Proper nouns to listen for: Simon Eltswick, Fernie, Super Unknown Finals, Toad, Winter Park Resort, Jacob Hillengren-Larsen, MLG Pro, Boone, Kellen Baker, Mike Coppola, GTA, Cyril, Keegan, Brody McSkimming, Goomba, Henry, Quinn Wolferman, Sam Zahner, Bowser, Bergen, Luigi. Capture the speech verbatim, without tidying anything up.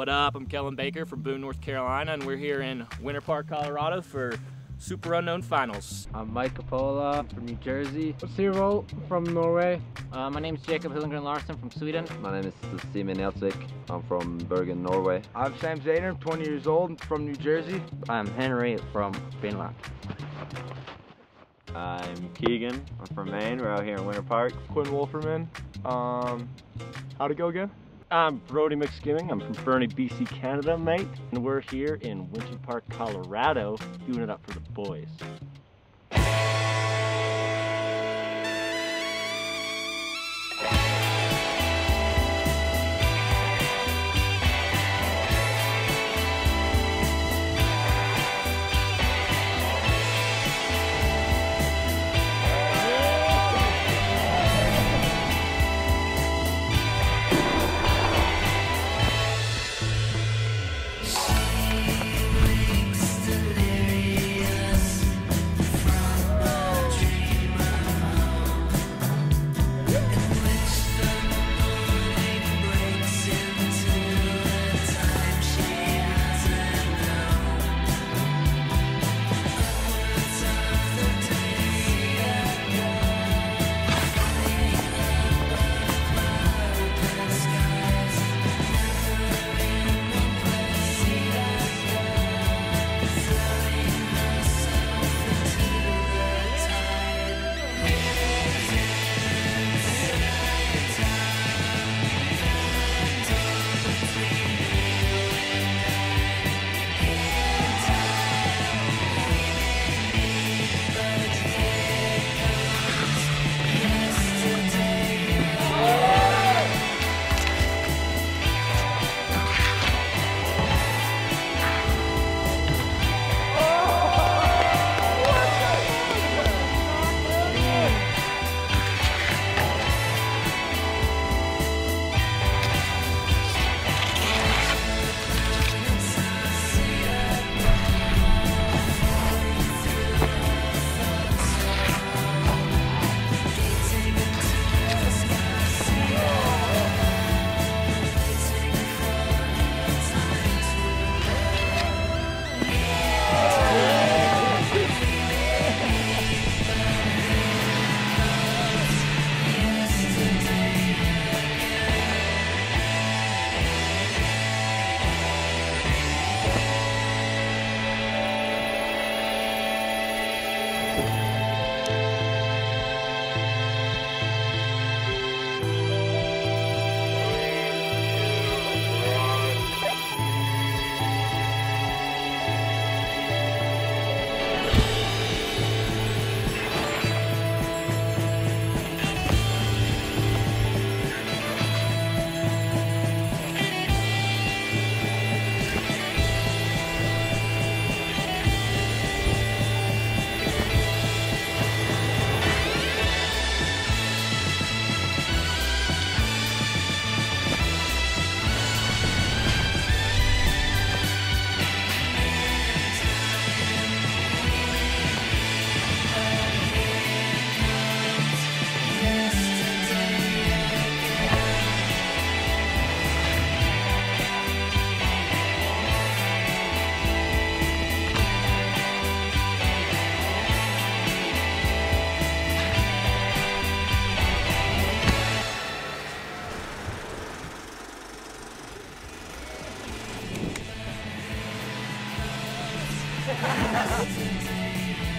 What up? I'm Kellen Baker from Boone, North Carolina, and we're here in Winter Park, Colorado for Super Unknown Finals. I'm Mike Coppola from New Jersey. I'm Cyril from Norway. Uh, my name's Jacob Hillengren-Larsen from Sweden. My name is Simon Eltswick. I'm from Bergen, Norway. I'm Sam Zahner, twenty years old, from New Jersey. I'm Henry from Finland. I'm Keegan. I'm from Maine. We're out here in Winter Park. Quinn Wolferman. Um, how'd it go again? I'm Brody McSkimming. I'm from Fernie, B C, Canada, mate. And we're here in Winter Park, Colorado, doing it up for the boys. Yes.